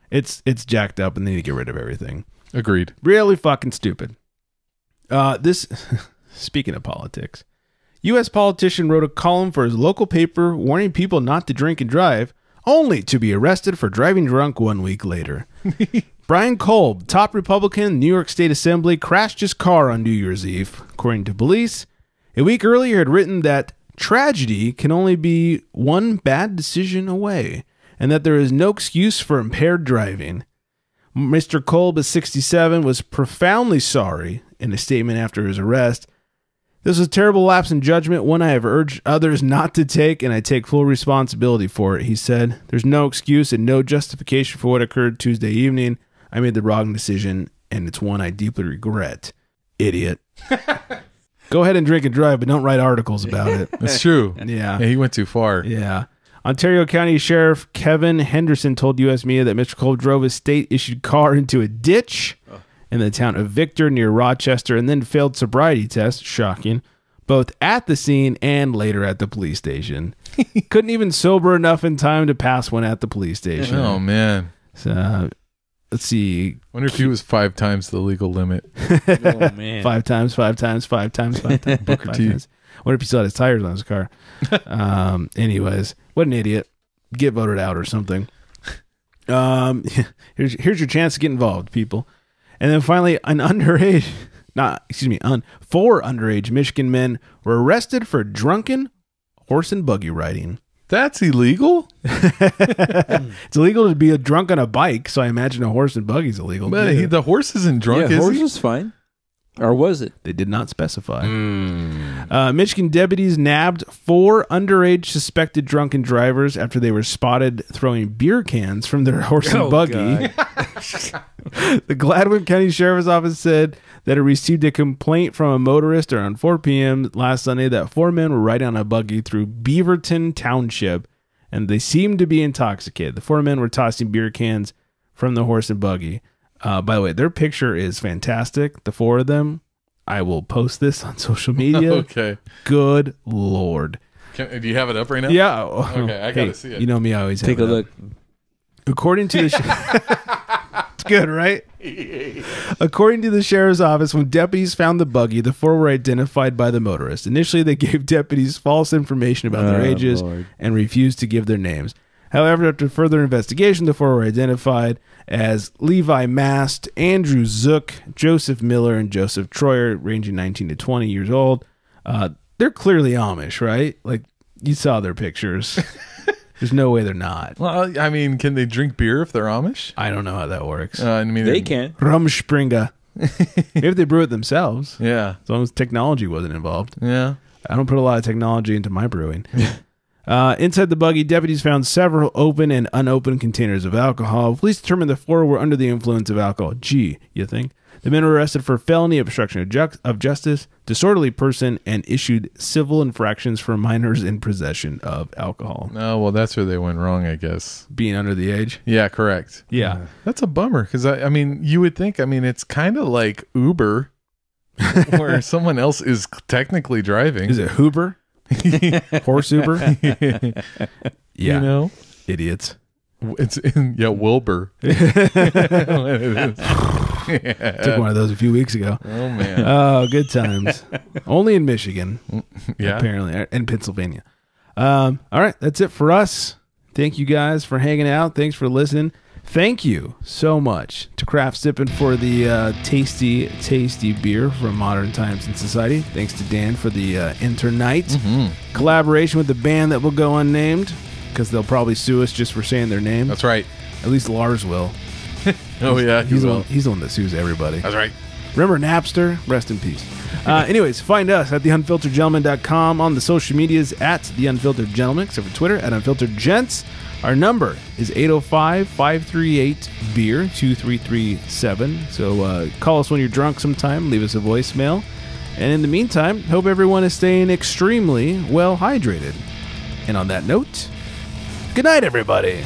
It's it's jacked up and they need to get rid of everything. Agreed. Really fucking stupid. Uh, this, speaking of politics, U S politician wrote a column for his local paper warning people not to drink and drive, only to be arrested for driving drunk one week later. Brian Kolb, top Republican, New York State Assembly, crashed his car on New Year's Eve. According to police, a week earlier had written that tragedy can only be one bad decision away and that there is no excuse for impaired driving. Mister Kolb, at sixty-seven, was profoundly sorry in a statement after his arrest. This was a terrible lapse in judgment, one I have urged others not to take, and I take full responsibility for it, he said. There's no excuse and no justification for what occurred Tuesday evening. I made the wrong decision, and it's one I deeply regret. Idiot. Go ahead and drink and drive, but don't write articles about it. That's true. Yeah. Yeah. He went too far. Yeah. Ontario County Sheriff Kevin Henderson told U S Media that Mister Cole drove his state-issued car into a ditch oh. in the town of Victor near Rochester and then failed sobriety tests, shocking, both at the scene and later at the police station. Couldn't even sober enough in time to pass one at the police station. Oh, man. So, let's see. Wonder if he was five times the legal limit. Oh, man. Five times, five times, five times, five times. Booker T. Times. Wonder if he still had his tires on his car. Um, anyways. What an idiot. Get voted out or something. Um, here's, here's your chance to get involved, people. And then finally, an underage, not, excuse me, un, four underage Michigan men were arrested for drunken horse and buggy riding. That's illegal? It's illegal to be a drunk on a bike, so I imagine a horse and buggy's illegal. But yeah. The horse isn't drunk, yeah, is horse he? Is fine. Or was it? They did not specify. Mm. Uh, Michigan deputies nabbed four underage suspected drunken drivers after they were spotted throwing beer cans from their horse oh, and buggy. The Gladwin County Sheriff's Office said that it received a complaint from a motorist around four p m last Sunday that four men were riding on a buggy through Beaverton Township, and they seemed to be intoxicated. The four men were tossing beer cans from the horse and buggy. Uh, by the way, their picture is fantastic. The four of them. I will post this on social media. Okay. Good Lord. Can, do you have it up right now? Yeah. Okay, I hey, gotta see it. You know me, I always take have a it look. Up. According to the, sh it's good, right? According to the sheriff's office, when deputies found the buggy, the four were identified by the motorist. Initially, they gave deputies false information about oh, their ages Lord. and refused to give their names. However, after further investigation, the four were identified as Levi Mast, Andrew Zook, Joseph Miller, and Joseph Troyer, ranging nineteen to twenty years old. Uh, they're clearly Amish, right? Like, you saw their pictures. There's no way they're not. Well, I mean, can they drink beer if they're Amish? I don't know how that works. Uh, I mean, they can. Rumspringa. Maybe they brew it themselves. Yeah. As long as technology wasn't involved. Yeah. I don't put a lot of technology into my brewing. Uh, inside the buggy, deputies found several open and unopened containers of alcohol. Police determined the four were under the influence of alcohol. Gee, you think? The men were arrested for felony obstruction of, ju of justice, disorderly person, and issued civil infractions for minors in possession of alcohol. Oh, well, that's where they went wrong, I guess. Being under the age? Yeah, correct. Yeah. yeah. That's a bummer, because, I, I mean, you would think, I mean, it's kind of like Uber, where someone else is technically driving. Is it Hoover? Horse Uber, yeah, you know, idiots. It's in, yeah, Wilbur. Yeah. Took one of those a few weeks ago. Oh man, oh good times. Only in Michigan, yeah, apparently, and Pennsylvania. Um, all right, that's it for us. Thank you guys for hanging out. Thanks for listening. Thank you so much to Craft Sippin for the uh, tasty, tasty beer from Modern Times and Society. Thanks to Dan for the uh, Enter Night mm-hmm. collaboration with the band that will go unnamed because they'll probably sue us just for saying their name. That's right. At least Lars will. Oh, he's, yeah. He he's, will. One, he's the one that sues everybody. That's right. Remember Napster? Rest in peace. Uh, anyways, find us at the unfiltered gentlemen dot com, on the social medias at the unfiltered gentlemen, except for Twitter at unfiltered gents. Our number is eight oh five, five three eight, beer two three three seven. So uh, call us when you're drunk sometime. Leave us a voicemail. And in the meantime, hope everyone is staying extremely well hydrated. And on that note, good night, everybody.